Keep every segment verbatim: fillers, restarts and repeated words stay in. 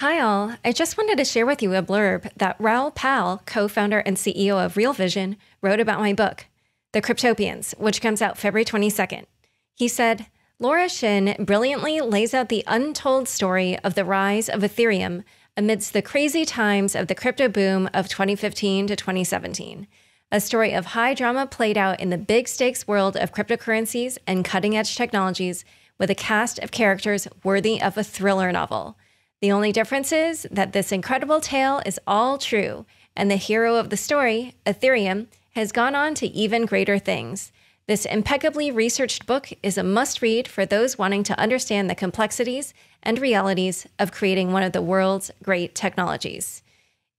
Hi all, I just wanted to share with you a blurb that Raoul Pal, co-founder and C E O of Real Vision, wrote about my book, The Cryptopians, which comes out February twenty-second. He said, Laura Shin brilliantly lays out the untold story of the rise of Ethereum amidst the crazy times of the crypto boom of twenty fifteen to twenty seventeen, a story of high drama played out in the big stakes world of cryptocurrencies and cutting-edge technologies with a cast of characters worthy of a thriller novel. The only difference is that this incredible tale is all true, and the hero of the story, Ethereum, has gone on to even greater things. This impeccably researched book is a must-read for those wanting to understand the complexities and realities of creating one of the world's great technologies.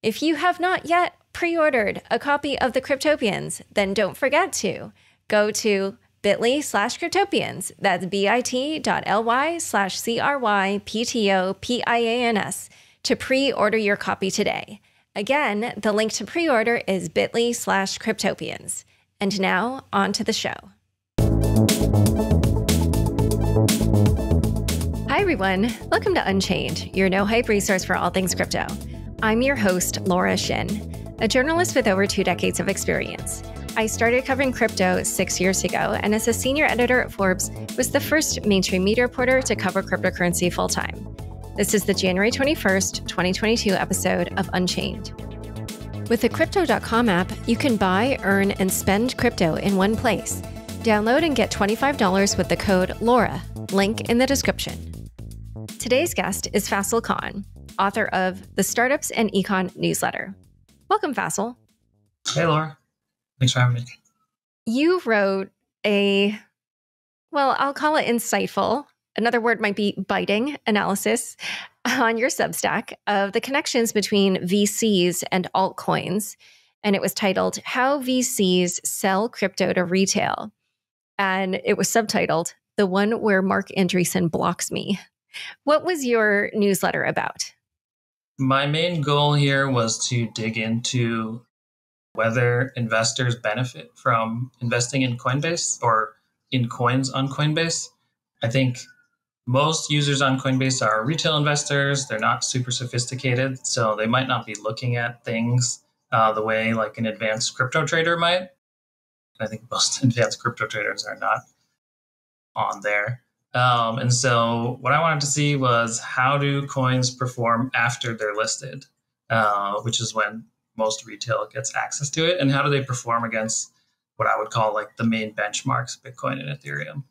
If you have not yet pre-ordered a copy of The Cryptopians, then don't forget to go to bit.ly slash cryptopians, that's bit.ly slash C R Y P T O P I A N S, to pre-order your copy today. Again, the link to pre-order is bit.ly slash cryptopians. And now, on to the show. Hi everyone, welcome to Unchained, your no-hype resource for all things crypto. I'm your host, Laura Shin, a journalist with over two decades of experience. I started covering crypto six years ago, and as a senior editor at Forbes, was the first mainstream media reporter to cover cryptocurrency full-time. This is the January twenty-first, twenty twenty-two episode of Unchained. With the Crypto dot com app, you can buy, earn, and spend crypto in one place. Download and get twenty-five dollars with the code LAURA, link in the description. Today's guest is Fais Khan, author of The Startups and Econ newsletter. Welcome, Fais. Hey, Laura. Thanks for having me. You wrote a, well, I'll call it insightful, another word might be biting, analysis on your Substack of the connections between V Cs and altcoins. And it was titled, How V Cs Sell Crypto to Retail. And it was subtitled, The One Where Mark Andreessen Blocks Me. What was your newsletter about? My main goal here was to dig into whether investors benefit from investing in Coinbase or in coins on Coinbase. I think most users on Coinbase are retail investors. They're not super sophisticated, so they might not be looking at things uh, the way like an advanced crypto trader might. I think most advanced crypto traders are not on there. Um, and so what I wanted to see was how do coins perform after they're listed, uh, which is when most retail gets access to it, and how do they perform against what I would call like the main benchmarks, Bitcoin and Ethereum.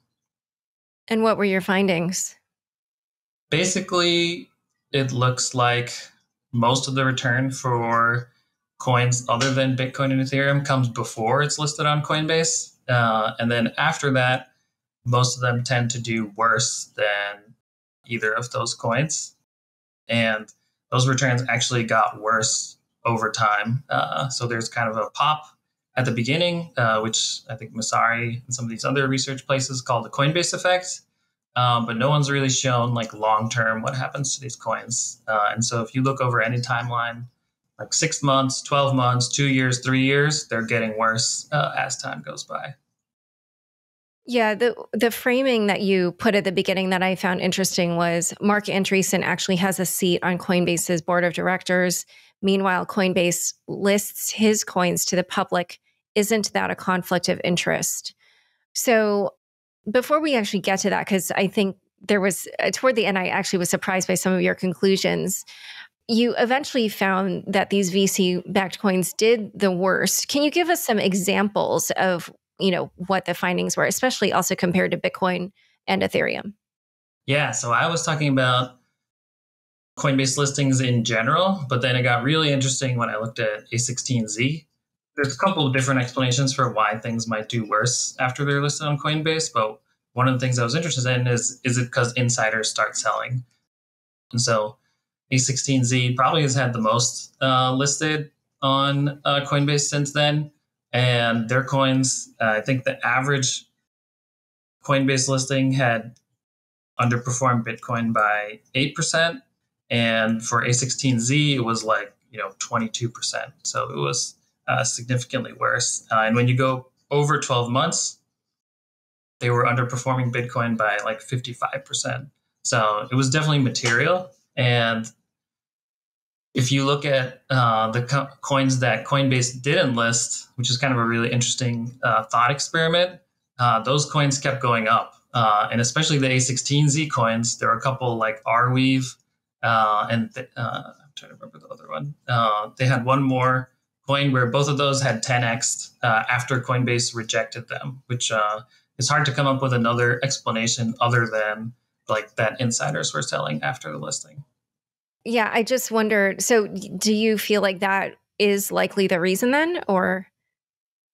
And what were your findings? Basically, it looks like most of the return for coins other than Bitcoin and Ethereum comes before it's listed on Coinbase. Uh, and then after that, most of them tend to do worse than either of those coins. And those returns actually got worse over time. Uh, so there's kind of a pop at the beginning, uh, which I think Masari and some of these other research places call the Coinbase effect. Um, but no one's really shown like long-term what happens to these coins. Uh, and so if you look over any timeline, like six months, twelve months, two years, three years, they're getting worse uh, as time goes by. Yeah, the, the framing that you put at the beginning that I found interesting was Mark Andreessen actually has a seat on Coinbase's board of directors. Meanwhile, Coinbase lists his coins to the public. Isn't that a conflict of interest? So before we actually get to that, because I think there was, toward the end, I actually was surprised by some of your conclusions. You eventually found that these V C-backed coins did the worst. Can you give us some examples of, you know, what the findings were, especially also compared to Bitcoin and Ethereum? Yeah, so I was talking about Coinbase listings in general, but then it got really interesting when I looked at A sixteen Z. There's a couple of different explanations for why things might do worse after they're listed on Coinbase, but one of the things I was interested in is, is it because insiders start selling? And so A sixteen Z probably has had the most uh, listed on uh, Coinbase since then, and their coins, uh, I think the average Coinbase listing had underperformed Bitcoin by eight percent. And for A sixteen Z, it was like, you know, twenty-two percent. So it was uh, significantly worse. Uh, and when you go over twelve months, they were underperforming Bitcoin by like fifty-five percent. So it was definitely material. And If you look at uh, the co- coins that Coinbase didn't list, which is kind of a really interesting uh, thought experiment, uh, those coins kept going up. Uh, and especially the A sixteen Z coins, there are a couple like REvil, uh, and th- uh, I'm trying to remember the other one. Uh, they had one more coin where both of those had ten x'd uh, after Coinbase rejected them, which uh, is hard to come up with another explanation other than like that insiders were selling after the listing. Yeah, I just wondered, so do you feel like that is likely the reason then, or?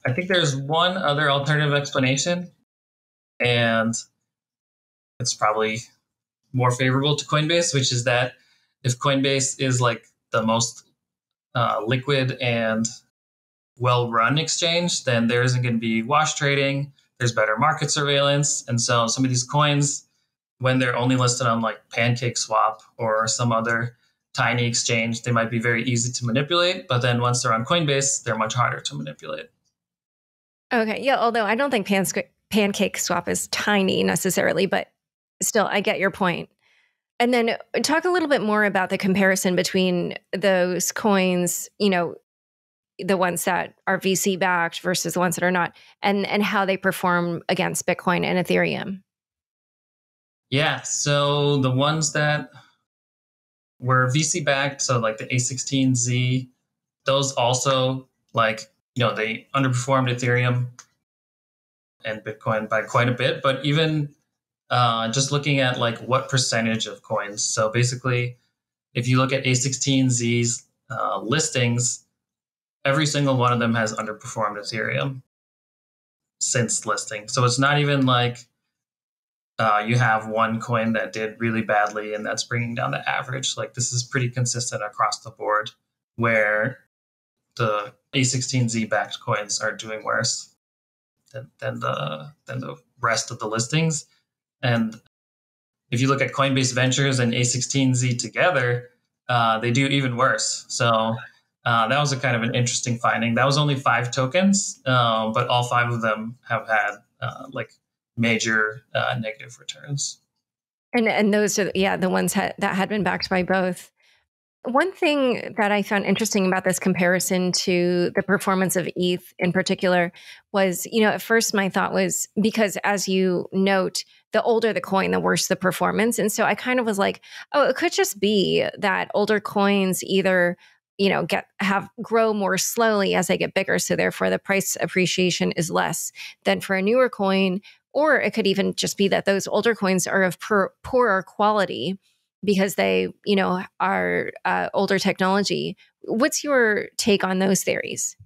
I think there's one other alternative explanation, and it's probably more favorable to Coinbase, which is that if Coinbase is like the most uh, liquid and well-run exchange, then there isn't going to be wash trading, there's better market surveillance, and so some of these coins, when they're only listed on like PancakeSwap or some other tiny exchange, they might be very easy to manipulate, but then once they're on Coinbase, they're much harder to manipulate. Okay, yeah, although I don't think Pansqu- PancakeSwap is tiny necessarily, but still, I get your point. And then talk a little bit more about the comparison between those coins, you know, the ones that are V C backed versus the ones that are not, and, and how they perform against Bitcoin and Ethereum. Yeah, so the ones that were V C backed, so like the A sixteen Z, those also like, you know, they underperformed Ethereum and Bitcoin by quite a bit, but even uh, just looking at like what percentage of coins. So basically, if you look at A sixteen Z's uh, listings, every single one of them has underperformed Ethereum since listing. So it's not even like uh, you have one coin that did really badly and that's bringing down the average. Like this is pretty consistent across the board where the A sixteen Z backed coins are doing worse Than, than the than the rest of the listings. And if you look at Coinbase Ventures and A sixteen Z together, uh, they do even worse. So uh, that was a kind of an interesting finding. That was only five tokens, uh, but all five of them have had uh, like major uh, negative returns. And and those are yeah the ones ha- that had been backed by both. One thing that I found interesting about this comparison to the performance of E T H in particular was, you know, at first my thought was, because as you note, the older the coin, the worse the performance. And so I kind of was like, oh, it could just be that older coins either, you know, get have grow more slowly as they get bigger. So therefore the price appreciation is less than for a newer coin, or it could even just be that those older coins are of per, poorer quality because they, you know, are uh, older technology. What's your take on those theories?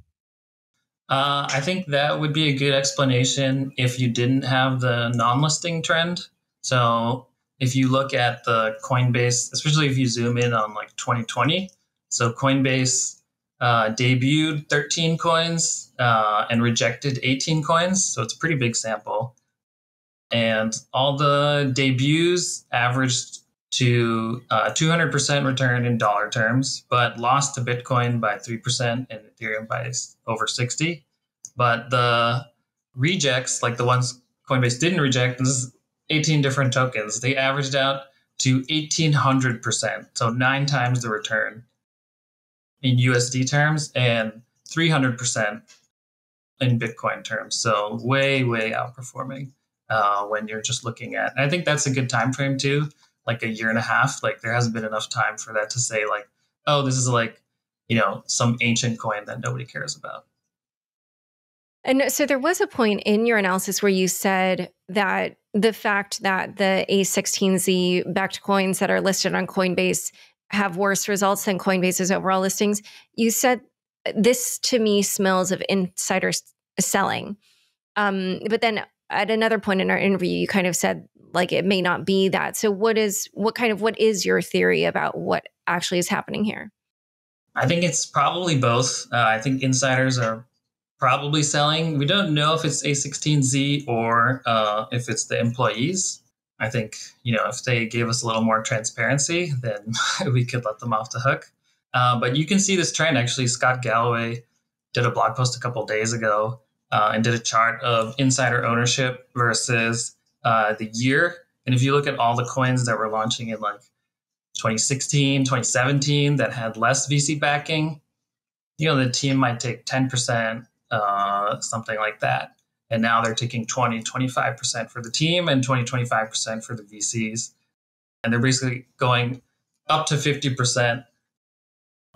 Uh, I think that would be a good explanation if you didn't have the non-listing trend. So if you look at the Coinbase, especially if you zoom in on like twenty twenty, so Coinbase uh, debuted thirteen coins uh, and rejected eighteen coins. So it's a pretty big sample. And all the debuts averaged to uh, two hundred percent return in dollar terms, but lost to Bitcoin by three percent and Ethereum by over sixty. But the rejects, like the ones Coinbase didn't reject, this is eighteen different tokens, they averaged out to eighteen hundred percent. So nine times the return in U S D terms and three hundred percent in Bitcoin terms. So way, way outperforming uh, when you're just looking at, and I think that's a good time frame too. Like a year and a half, like there hasn't been enough time for that to say like, oh, this is like, you know, some ancient coin that nobody cares about. And so there was a point in your analysis where you said that the fact that the A sixteen Z backed coins that are listed on Coinbase have worse results than Coinbase's overall listings. You said, this to me smells of insider selling. Um, but then at another point in our interview, you kind of said, like it may not be that. So what is what kind of what is your theory about what actually is happening here? I think it's probably both. Uh, I think insiders are probably selling. We don't know if it's A sixteen Z or uh, if it's the employees. I think, you know, if they gave us a little more transparency, then we could let them off the hook. Uh, but you can see this trend. Actually, Scott Galloway did a blog post a couple of days ago uh, and did a chart of insider ownership versus Uh, the year. And if you look at all the coins that were launching in like twenty sixteen, twenty seventeen that had less V C backing, you know, the team might take ten percent, uh, something like that. And now they're taking twenty, twenty-five percent for the team and twenty, twenty-five percent for the V Cs. And they're basically going up to fifty percent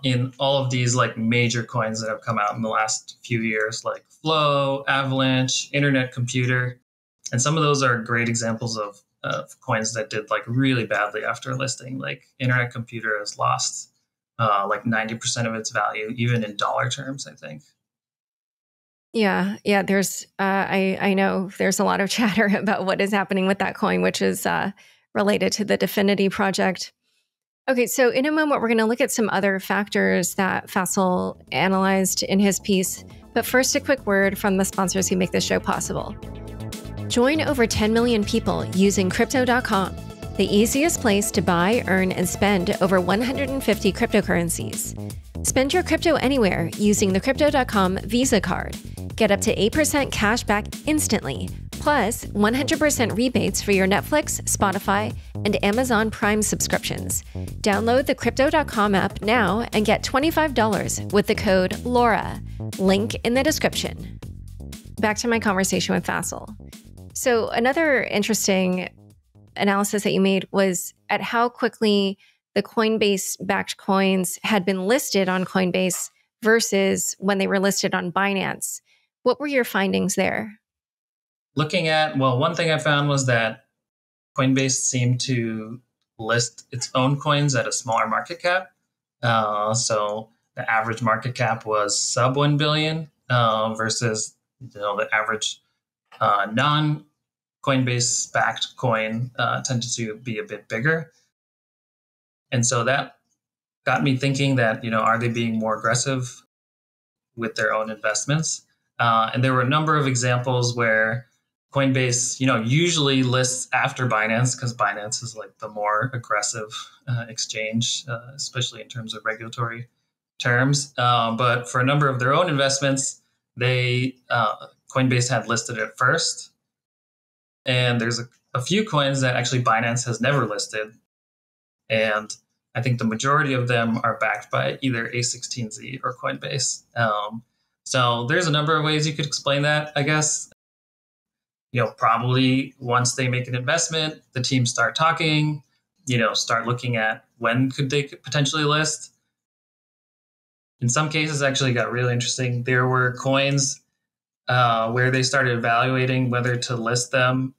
in all of these like major coins that have come out in the last few years, like Flow, Avalanche, Internet Computer. And some of those are great examples of, of coins that did like really badly after listing. Like Internet Computer has lost uh, like ninety percent of its value, even in dollar terms, I think. Yeah, yeah. There's, uh, I I know there's a lot of chatter about what is happening with that coin, which is uh, related to the Definity project. Okay, so in a moment we're going to look at some other factors that Faisal analyzed in his piece, but first a quick word from the sponsors who make this show possible. Join over ten million people using Crypto dot com, the easiest place to buy, earn, and spend over one hundred fifty cryptocurrencies. Spend your crypto anywhere using the Crypto dot com Visa card. Get up to eight percent cash back instantly, plus one hundred percent rebates for your Netflix, Spotify, and Amazon Prime subscriptions. Download the Crypto dot com app now and get twenty-five dollars with the code LAURA. Link in the description. Back to my conversation with Faisal. So another interesting analysis that you made was at how quickly the Coinbase-backed coins had been listed on Coinbase versus when they were listed on Binance. What were your findings there? Looking at, well, one thing I found was that Coinbase seemed to list its own coins at a smaller market cap. Uh, so the average market cap was sub one billion dollars uh, versus, you know, the average uh, non-Coinbase-backed coin uh, tended to be a bit bigger. And so that got me thinking that, you know, are they being more aggressive with their own investments? Uh, and there were a number of examples where Coinbase, you know, usually lists after Binance because Binance is like the more aggressive uh, exchange, uh, especially in terms of regulatory terms. Uh, but for a number of their own investments, they uh, Coinbase had listed it first. And there's a, a few coins that actually Binance has never listed. And I think the majority of them are backed by either A sixteen Z or Coinbase. Um, so there's a number of ways you could explain that, I guess. You know, probably once they make an investment, the teams start talking, you know, start looking at when could they potentially list. In some cases, actually got really interesting. There were coins uh, where they started evaluating whether to list them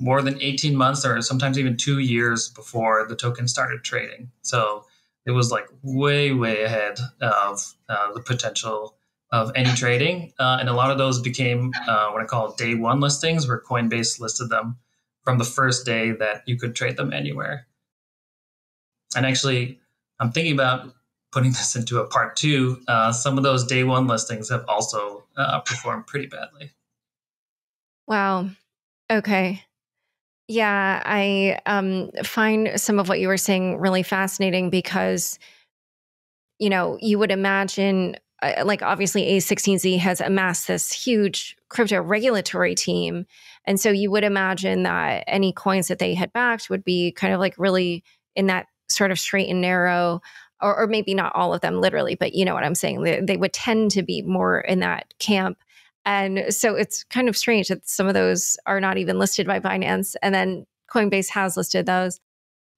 more than eighteen months or sometimes even two years before the token started trading. So it was like way, way ahead of uh, the potential of any trading. Uh, and a lot of those became uh, what I call day one listings, where Coinbase listed them from the first day that you could trade them anywhere. And actually, I'm thinking about putting this into a part two. Uh, some of those day one listings have also uh, performed pretty badly. Wow. Okay. Yeah, I um, find some of what you were saying really fascinating because, you know, you would imagine, uh, like obviously A sixteen Z has amassed this huge crypto regulatory team. And so you would imagine that any coins that they had backed would be kind of like really in that sort of straight and narrow, or, or maybe not all of them literally, but you know what I'm saying? They, they would tend to be more in that camp. And so it's kind of strange that some of those are not even listed by Binance, and then Coinbase has listed those.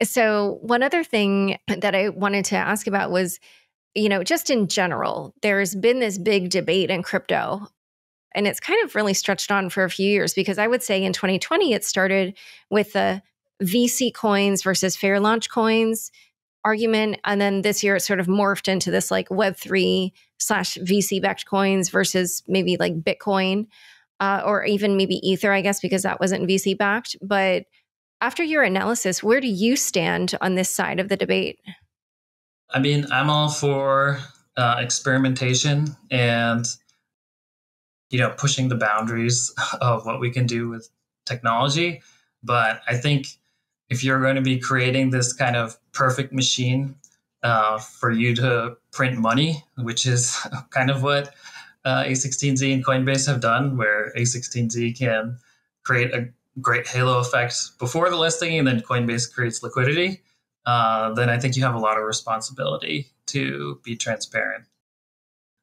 So one other thing that I wanted to ask about was, you know, just in general, there's been this big debate in crypto, and it's kind of really stretched on for a few years because I would say in twenty twenty, it started with the V C coins versus fair launch coins argument. And then this year, it sort of morphed into this like Web three slash V C-backed coins versus maybe like Bitcoin uh, or even maybe Ether, I guess, because that wasn't V C-backed. But after your analysis, where do you stand on this side of the debate? I mean, I'm all for uh, experimentation and, you know, pushing the boundaries of what we can do with technology. But I think if you're going to be creating this kind of perfect machine uh, for you to print money, which is kind of what uh, A sixteen Z and Coinbase have done, where A sixteen Z can create a great halo effect before the listing and then Coinbase creates liquidity. uh, then I think you have a lot of responsibility to be transparent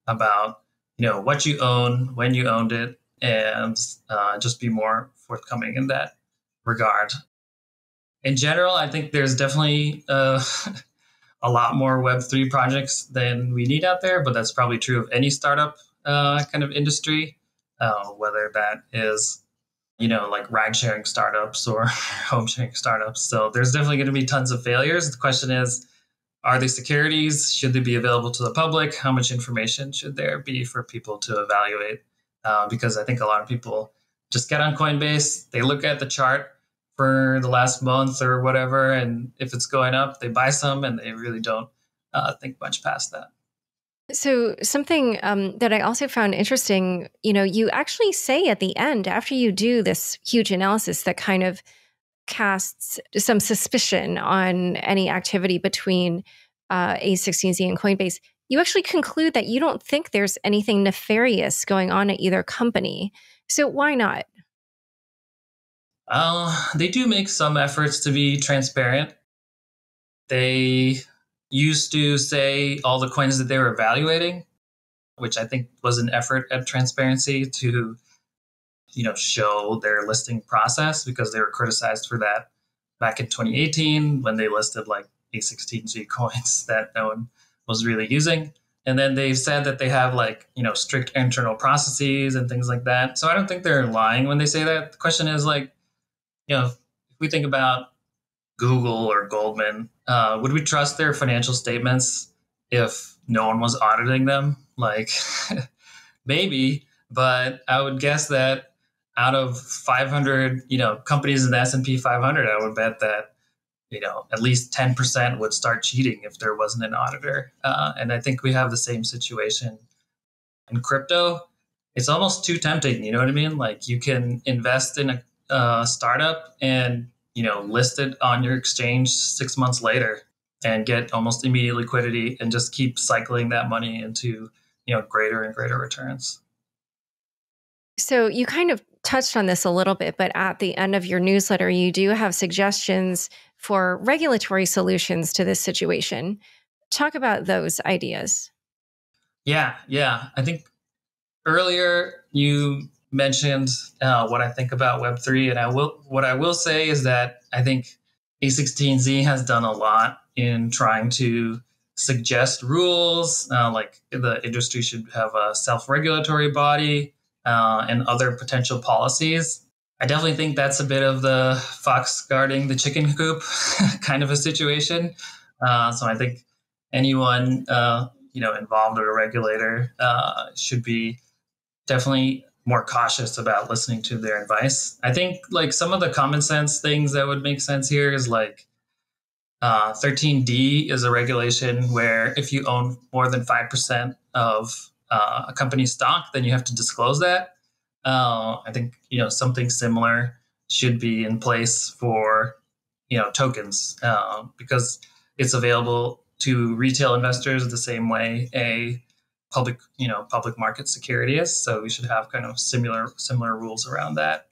about, you know, what you own, when you owned it, and uh, just be more forthcoming in that regard. In general, I think there's definitely uh, a lot more Web three projects than we need out there, but that's probably true of any startup uh, kind of industry, uh, whether that is, you know, like ride-sharing startups or home-sharing startups. So there's definitely going to be tons of failures. The question is, are they securities? Should they be available to the public? How much information should there be for people to evaluate? Uh, because I think a lot of people just get on Coinbase, they look at the chart for the last month or whatever, and if it's going up, they buy some, and they really don't uh, think much past that. So something um, that I also found interesting, you know, you actually say at the end, after you do this huge analysis that kind of casts some suspicion on any activity between uh, A sixteen Z and Coinbase, you actually conclude that you don't think there's anything nefarious going on at either company. So why not? Uh, they do make some efforts to be transparent. They used to say all the coins that they were evaluating, which I think was an effort at transparency to, you know, show their listing process, because they were criticized for that back in twenty eighteen when they listed like A sixteen Z coins that no one was really using. And then they've said that they have like, you know, strict internal processes and things like that. So I don't think they're lying when they say that. The question is like, you know, if we think about Google or Goldman, uh, would we trust their financial statements if no one was auditing them? Like, maybe, but I would guess that out of five hundred, you know, companies in the S and P five hundred, I would bet that, you know, at least ten percent would start cheating if there wasn't an auditor. Uh, and I think we have the same situation in crypto. It's almost too tempting, you know what I mean? Like, you can invest in a uh, startup and, you know, list it on your exchange six months later and get almost immediate liquidity and just keep cycling that money into, you know, greater and greater returns. So you kind of touched on this a little bit, but at the end of your newsletter, you do have suggestions for regulatory solutions to this situation. Talk about those ideas. Yeah, yeah. I think earlier you mentioned uh, what I think about Web three, and I will. What I will say is that I think A sixteen Z has done a lot in trying to suggest rules, uh, like the industry should have a self-regulatory body uh, and other potential policies. I definitely think that's a bit of the fox guarding the chicken coop kind of a situation. Uh, so I think anyone uh, you know involved or a regulator uh, should be definitely more cautious about listening to their advice. I think like some of the common sense things that would make sense here is like uh, thirteen D is a regulation where if you own more than five percent of uh, a company's stock, then you have to disclose that. Uh, I think, you know, something similar should be in place for, you know, tokens uh, because it's available to retail investors the same way a public, you know, public market security is. So we should have kind of similar, similar rules around that.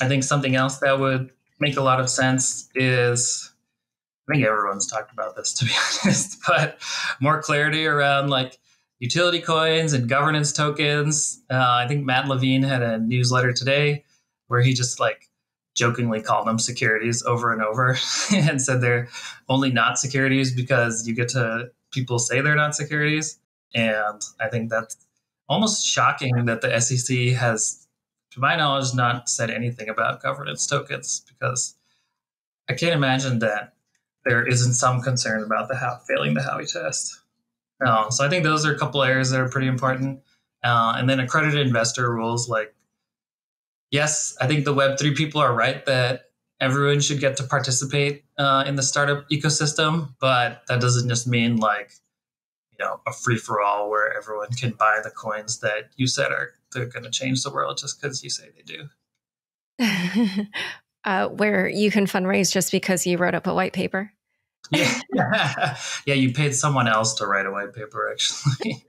I think something else that would make a lot of sense is, I think everyone's talked about this to be honest, but more clarity around like utility coins and governance tokens. Uh, I think Matt Levine had a newsletter today where he just like jokingly called them securities over and over and said they're only not securities because you get to, people say they're not securities. And I think that's almost shocking that the S E C has, to my knowledge, not said anything about governance tokens, because I can't imagine that there isn't some concern about the how, failing the Howey test. Um, so I think those are a couple areas that are pretty important. Uh, and then accredited investor rules, like, yes, I think the Web three people are right that everyone should get to participate uh, in the startup ecosystem, but that doesn't just mean like, know, a free-for-all where everyone can buy the coins that you said are they're going to change the world just because you say they do. uh, where you can fundraise just because you wrote up a white paper. Yeah, yeah. Yeah, you paid someone else to write a white paper, actually.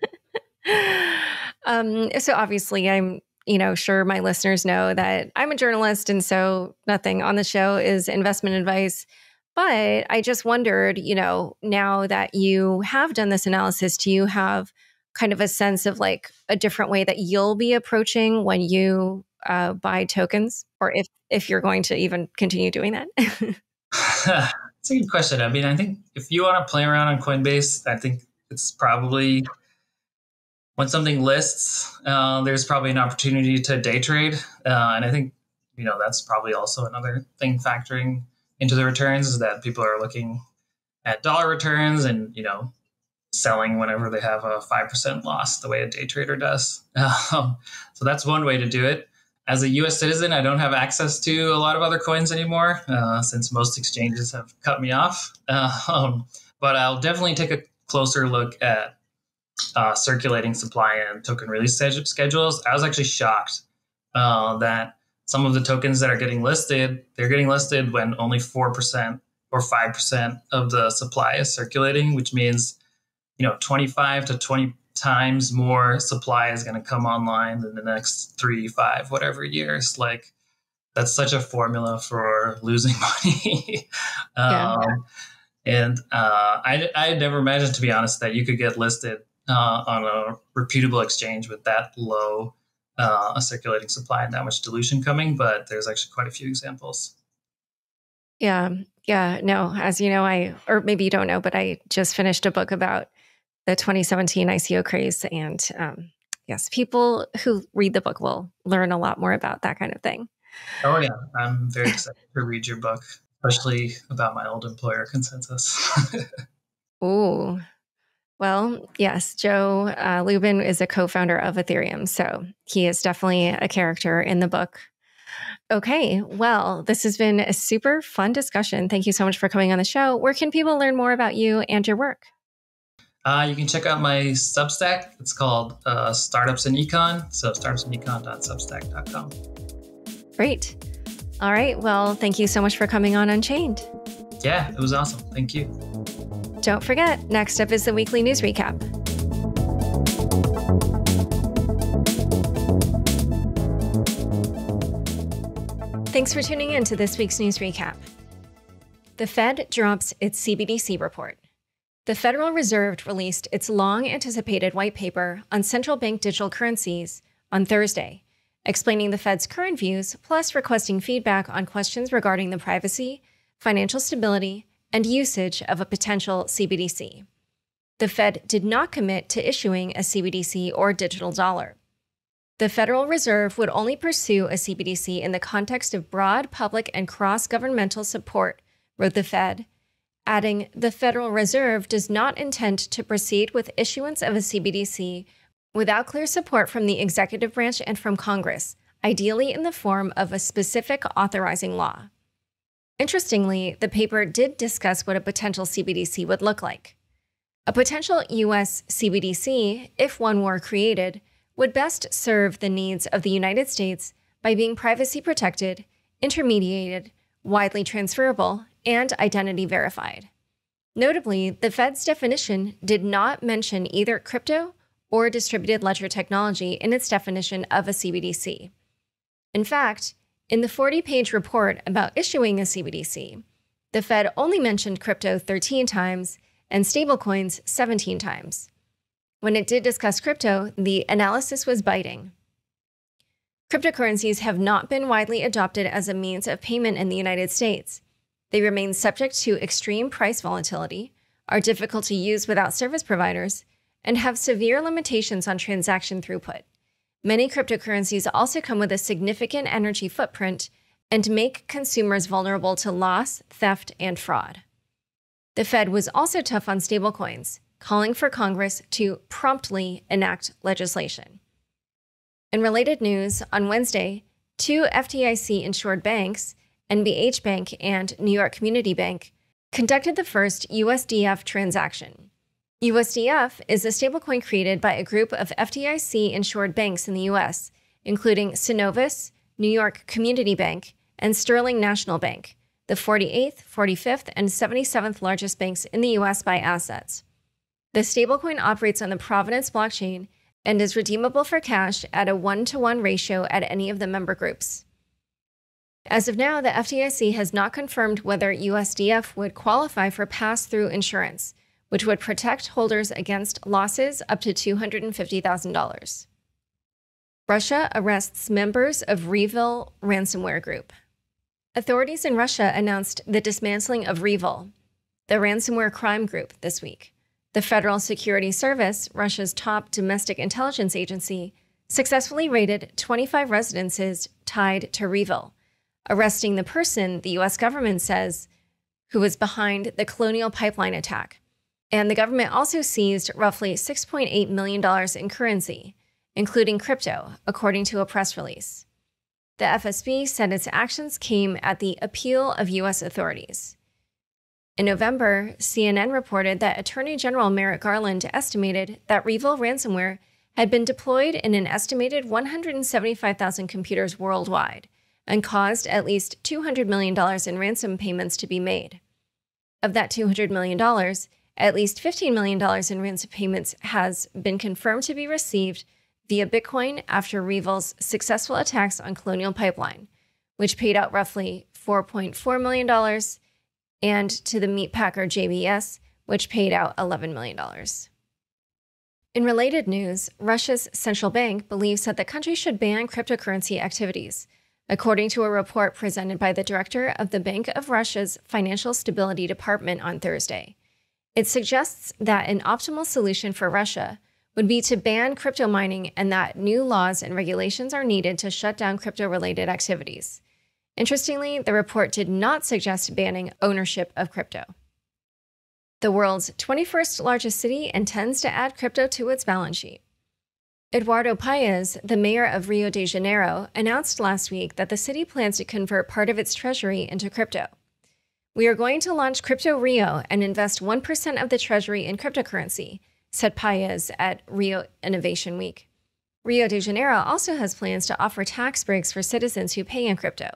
um, so obviously, I'm you know sure my listeners know that I'm a journalist, and so nothing on the show is investment advice. But I just wondered, you know, now that you have done this analysis, do you have kind of a sense of like a different way that you'll be approaching when you uh, buy tokens, or if, if you're going to even continue doing that? That's a good question. I mean, I think if you want to play around on Coinbase, I think it's probably when something lists, uh, there's probably an opportunity to day trade. Uh, and I think, you know, that's probably also another thing factoring into the returns is that people are looking at dollar returns and, you know, selling whenever they have a five percent loss the way a day trader does. Um, so that's one way to do it. As a U S citizen, I don't have access to a lot of other coins anymore uh, since most exchanges have cut me off. Uh, um, but I'll definitely take a closer look at uh, circulating supply and token release schedules. I was actually shocked uh, that some of the tokens that are getting listed, they're getting listed when only four percent or five percent of the supply is circulating, which means, you know, twenty-five to twenty times more supply is going to come online in the next three, five, whatever years. Like, that's such a formula for losing money. um, yeah. And uh, I, I never imagined, to be honest, that you could get listed uh, on a reputable exchange with that low uh, a circulating supply and that much dilution coming. But there's actually quite a few examples. Yeah. Yeah. No, as you know, I, or maybe you don't know, but I just finished a book about the twenty seventeen I C O craze. And um, yes, people who read the book will learn a lot more about that kind of thing. Oh, yeah. I'm very excited to read your book, especially about my old employer, Consensus. Ooh. Well, yes, Joe uh, Lubin is a co-founder of Ethereum. So he is definitely a character in the book. Okay. Well, this has been a super fun discussion. Thank you so much for coming on the show. Where can people learn more about you and your work? Uh, you can check out my Substack. It's called uh, Startups and Econ. So startups and econ dot substack dot com. Great. All right. Well, thank you so much for coming on Unchained. Yeah, it was awesome. Thank you. Don't forget, next up is the weekly news recap. Thanks for tuning in to this week's news recap. The Fed drops its C B D C report. The Federal Reserve released its long-anticipated white paper on central bank digital currencies on Thursday, explaining the Fed's current views, plus requesting feedback on questions regarding the privacy, financial stability, and usage of a potential C B D C. The Fed did not commit to issuing a C B D C or digital dollar. The Federal Reserve would only pursue a C B D C in the context of broad public and cross-governmental support, wrote the Fed, adding, the Federal Reserve does not intend to proceed with issuance of a C B D C without clear support from the executive branch and from Congress, ideally in the form of a specific authorizing law. Interestingly, the paper did discuss what a potential C B D C would look like. A potential U S C B D C, if one were created, would best serve the needs of the United States by being privacy protected, intermediated, widely transferable, and identity verified. Notably, the Fed's definition did not mention either crypto or distributed ledger technology in its definition of a C B D C. In fact, in the forty page report about issuing a C B D C, the Fed only mentioned crypto thirteen times and stablecoins seventeen times. When it did discuss crypto, the analysis was biting. Cryptocurrencies have not been widely adopted as a means of payment in the United States. They remain subject to extreme price volatility, are difficult to use without service providers, and have severe limitations on transaction throughput. Many cryptocurrencies also come with a significant energy footprint and make consumers vulnerable to loss, theft, and fraud. The Fed was also tough on stablecoins, calling for Congress to promptly enact legislation. In related news, on Wednesday, two F D I C-insured banks, N B H Bank and New York Community Bank, conducted the first U S D F transaction. U S D F is a stablecoin created by a group of F D I C-insured banks in the U S, including Synovus, New York Community Bank, and Sterling National Bank, the forty-eighth, forty-fifth, and seventy-seventh largest banks in the U S by assets. The stablecoin operates on the Provenance blockchain and is redeemable for cash at a one to one ratio at any of the member groups. As of now, the F D I C has not confirmed whether U S D F would qualify for pass-through insurance, which would protect holders against losses up to two hundred fifty thousand dollars. Russia arrests members of REvil ransomware group. Authorities in Russia announced the dismantling of REvil, the ransomware crime group, this week. The Federal Security Service, Russia's top domestic intelligence agency, successfully raided twenty-five residences tied to REvil, arresting the person the U S government says who was behind the Colonial Pipeline attack. And the government also seized roughly six point eight million dollars in currency, including crypto, according to a press release. The F S B said its actions came at the appeal of U S authorities. In November, C N N reported that Attorney General Merrick Garland estimated that REvil ransomware had been deployed in an estimated one hundred seventy-five thousand computers worldwide, and caused at least two hundred million dollars in ransom payments to be made. Of that two hundred million dollars, at least fifteen million dollars in ransom payments has been confirmed to be received via Bitcoin after REvil's successful attacks on Colonial Pipeline, which paid out roughly four point four million dollars, and to the meatpacker J B S, which paid out eleven million dollars. In related news, Russia's central bank believes that the country should ban cryptocurrency activities, according to a report presented by the director of the Bank of Russia's Financial Stability Department on Thursday. It suggests that an optimal solution for Russia would be to ban crypto mining, and that new laws and regulations are needed to shut down crypto-related activities. Interestingly, the report did not suggest banning ownership of crypto. The world's twenty-first largest city intends to add crypto to its balance sheet. Eduardo Paes, the mayor of Rio de Janeiro, announced last week that the city plans to convert part of its treasury into crypto. "We are going to launch Crypto Rio and invest one percent of the treasury in cryptocurrency," said Paes at Rio Innovation Week. Rio de Janeiro also has plans to offer tax breaks for citizens who pay in crypto.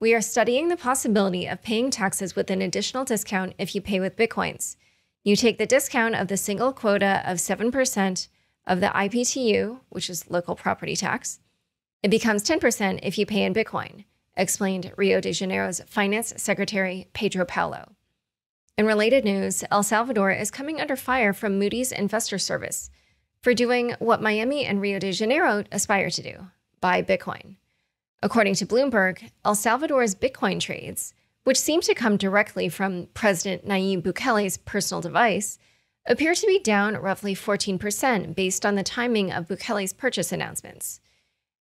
"We are studying the possibility of paying taxes with an additional discount if you pay with bitcoins. You take the discount of the single quota of seven percent of the I P T U, which is local property tax. It becomes ten percent if you pay in Bitcoin," explained Rio de Janeiro's Finance Secretary Pedro Paulo. In related news, El Salvador is coming under fire from Moody's Investor Service for doing what Miami and Rio de Janeiro aspire to do, buy Bitcoin. According to Bloomberg, El Salvador's Bitcoin trades, which seem to come directly from President Nayib Bukele's personal device, appear to be down roughly fourteen percent based on the timing of Bukele's purchase announcements.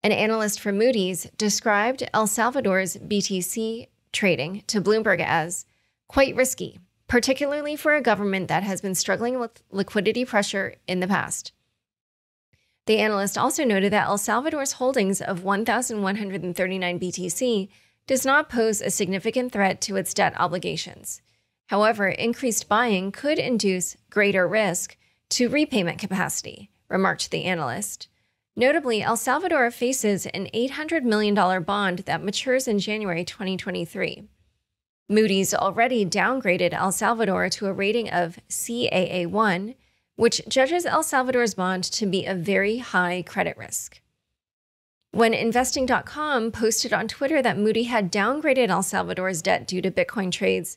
An analyst from Moody's described El Salvador's B T C trading to Bloomberg as quite risky, particularly for a government that has been struggling with liquidity pressure in the past. The analyst also noted that El Salvador's holdings of one thousand one hundred thirty-nine B T C does not pose a significant threat to its debt obligations. However, increased buying could induce greater risk to repayment capacity, remarked the analyst. Notably, El Salvador faces an eight hundred million dollars bond that matures in January twenty twenty-three. Moody's already downgraded El Salvador to a rating of C A A one, which judges El Salvador's bond to be a very high credit risk. When Investing dot com posted on Twitter that Moody had downgraded El Salvador's debt due to Bitcoin trades,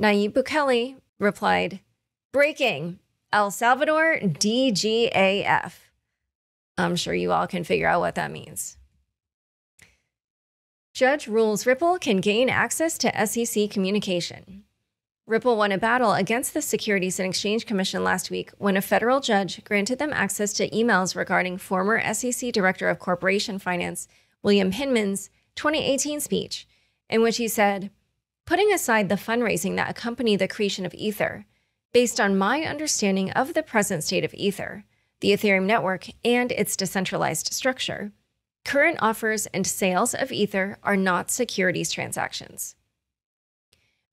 Nayib Bukele replied, "Breaking, El Salvador D G A F. I'm sure you all can figure out what that means. Judge rules Ripple can gain access to S E C communication. Ripple won a battle against the Securities and Exchange Commission last week when a federal judge granted them access to emails regarding former S E C Director of Corporation Finance William Hinman's twenty eighteen speech, in which he said, "Putting aside the fundraising that accompanied the creation of Ether, based on my understanding of the present state of Ether, the Ethereum network, and its decentralized structure, current offers and sales of Ether are not securities transactions."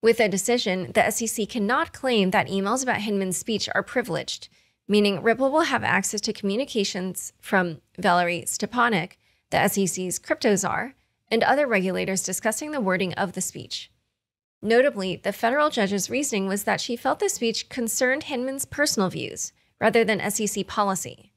With a decision, the S E C cannot claim that emails about Hinman's speech are privileged, meaning Ripple will have access to communications from Valerie Stepanek, the S E C's crypto czar, and other regulators discussing the wording of the speech. Notably, the federal judge's reasoning was that she felt the speech concerned Hinman's personal views rather than S E C policy.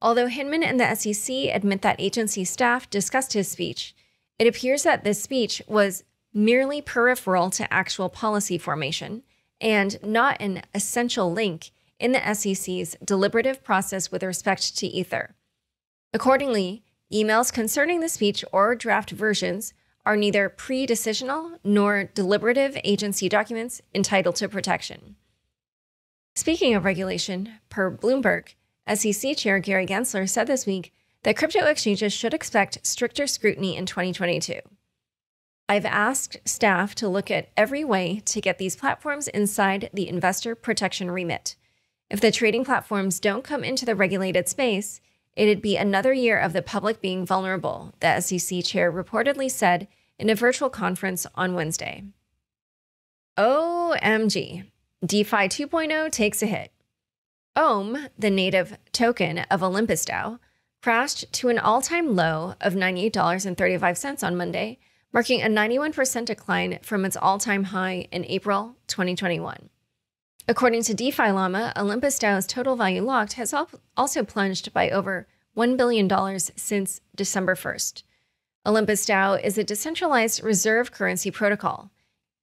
Although Hinman and the S E C admit that agency staff discussed his speech, It appears that this speech was merely peripheral to actual policy formation and not an essential link in the S E C's deliberative process with respect to Ether. Accordingly, emails concerning the speech or draft versions are neither pre-decisional nor deliberative agency documents entitled to protection. Speaking of regulation, per Bloomberg, S E C Chair Gary Gensler said this week that crypto exchanges should expect stricter scrutiny in twenty twenty-two. I've asked staff to look at every way to get these platforms inside the investor protection remit. If the trading platforms don't come into the regulated space, it'd be another year of the public being vulnerable, the S E C chair reportedly said in a virtual conference on Wednesday. O M G, DeFi two point oh takes a hit. O M, the native token of Olympus DAO, crashed to an all-time low of ninety-eight dollars and thirty-five cents on Monday, marking a ninety-one percent decline from its all-time high in April twenty twenty-one. According to DeFi Llama, Olympus DAO's total value locked has also plunged by over one billion dollars since December first. Olympus DAO is a decentralized reserve currency protocol.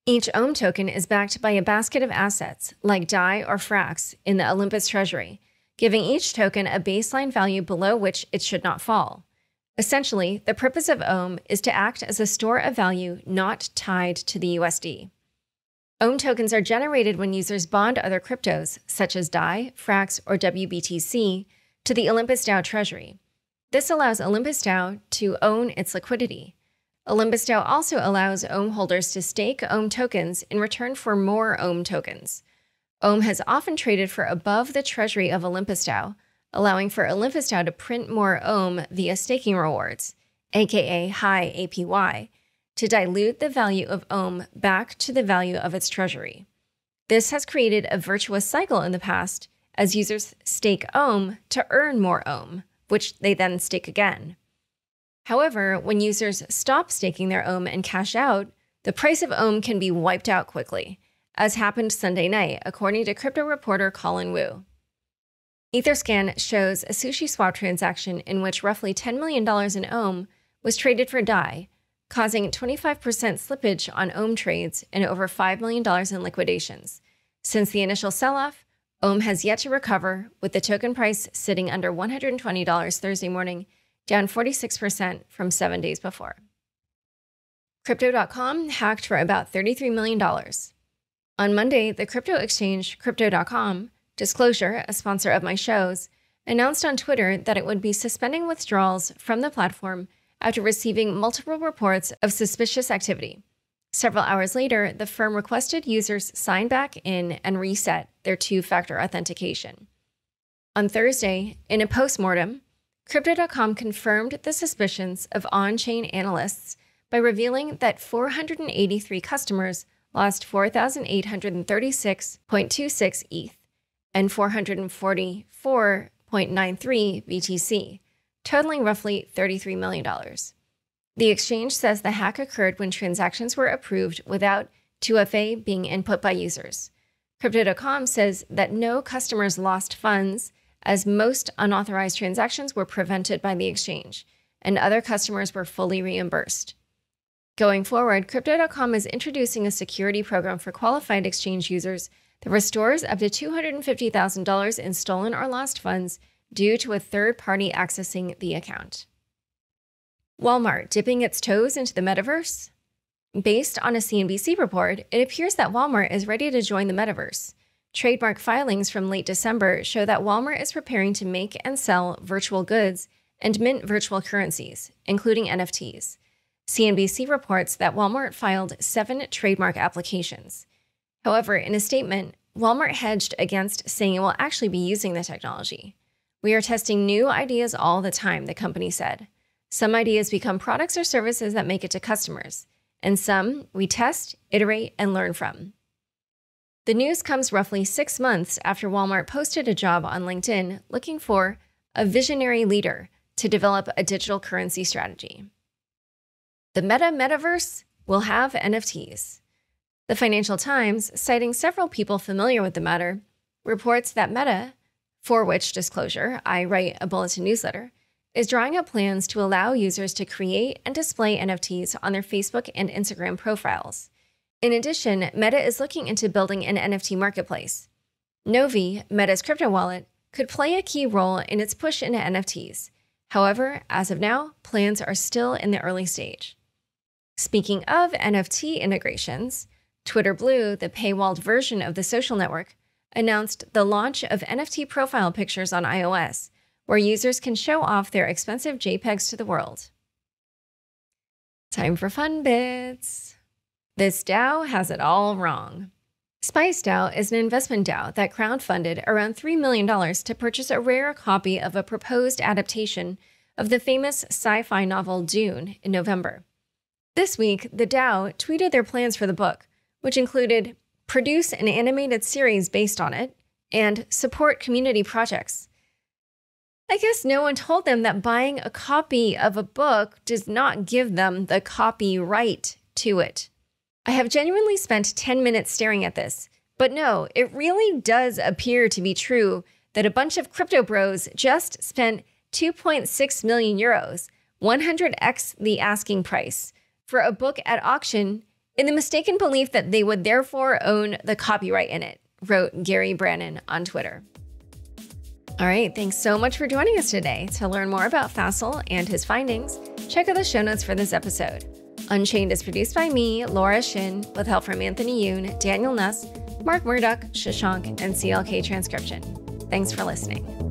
Each O M token is backed by a basket of assets, like D A I or FRAX, in the Olympus treasury, giving each token a baseline value below which it should not fall. Essentially, the purpose of O M is to act as a store of value not tied to the U S D. O M tokens are generated when users bond other cryptos, such as D A I, FRAX, or W B T C, to the Olympus DAO treasury. This allows Olympus DAO to own its liquidity. Olympus DAO also allows O M holders to stake O M tokens in return for more O M tokens. O M has often traded for above the treasury of Olympus DAO, allowing for Olympus DAO to print more O M via staking rewards, aka high A P Y, to dilute the value of O M back to the value of its treasury. This has created a virtuous cycle in the past, as users stake O M to earn more O M, which they then stake again. However, when users stop staking their O M and cash out, the price of O M can be wiped out quickly, as happened Sunday night, according to crypto reporter Colin Wu. Etherscan shows a sushi swap transaction in which roughly ten million dollars in O M was traded for D A I, causing twenty-five percent slippage on O M trades and over five million dollars in liquidations. Since the initial sell-off, O M has yet to recover, with the token price sitting under one hundred twenty dollars Thursday morning, down forty-six percent from seven days before. Crypto dot com hacked for about thirty-three million dollars. On Monday, the crypto exchange Crypto dot com, Disclosure, a sponsor of my shows, announced on Twitter that it would be suspending withdrawals from the platform after receiving multiple reports of suspicious activity. Several hours later, the firm requested users sign back in and reset their two-factor authentication. On Thursday, in a postmortem, Crypto dot com confirmed the suspicions of on-chain analysts by revealing that four hundred eighty-three customers lost four thousand eight hundred thirty-six point two six E T H and four hundred forty-four point nine three B T C, totaling roughly thirty-three million dollars. The exchange says the hack occurred when transactions were approved without two F A being input by users. Crypto dot com says that no customers lost funds, as most unauthorized transactions were prevented by the exchange, and other customers were fully reimbursed. Going forward, Crypto dot com is introducing a security program for qualified exchange users that restores up to two hundred fifty thousand dollars in stolen or lost funds due to a third party accessing the account. Walmart dipping its toes into the metaverse? Based on a C N B C report, it appears that Walmart is ready to join the metaverse. Trademark filings from late December show that Walmart is preparing to make and sell virtual goods and mint virtual currencies, including N F Ts. C N B C reports that Walmart filed seven trademark applications. However, in a statement, Walmart hedged against saying it will actually be using the technology. We are testing new ideas all the time, the company said. Some ideas become products or services that make it to customers, and some we test, iterate, and learn from. The news comes roughly six months after Walmart posted a job on LinkedIn looking for a visionary leader to develop a digital currency strategy. The Meta Metaverse will have N F Ts. The Financial Times, citing several people familiar with the matter, reports that Meta, for which Disclosure, I write a bulletin newsletter, is drawing up plans to allow users to create and display N F Ts on their Facebook and Instagram profiles. In addition, Meta is looking into building an N F T marketplace. Novi, Meta's crypto wallet, could play a key role in its push into N F Ts. However, as of now, plans are still in the early stage. Speaking of N F T integrations, Twitter Blue, the paywalled version of the social network, announced the launch of N F T profile pictures on iOS, where users can show off their expensive JPEGs to the world. Time for fun bits. This DAO has it all wrong. Spice DAO is an investment DAO that crowdfunded around three million dollars to purchase a rare copy of a proposed adaptation of the famous sci-fi novel Dune in November. This week, the DAO tweeted their plans for the book, which included produce an animated series based on it, and support community projects. I guess no one told them that buying a copy of a book does not give them the copyright to it. I have genuinely spent ten minutes staring at this, but no, it really does appear to be true that a bunch of crypto bros just spent two point six million euros, one hundred x the asking price, for a book at auction in the mistaken belief that they would therefore own the copyright in it, wrote Gary Brannon on Twitter. All right, thanks so much for joining us today. To learn more about Faisal and his findings, check out the show notes for this episode. Unchained is produced by me, Laura Shin, with help from Anthony Yoon, Daniel Nuss, Mark Murdoch, Shashank, and C L K Transcription. Thanks for listening.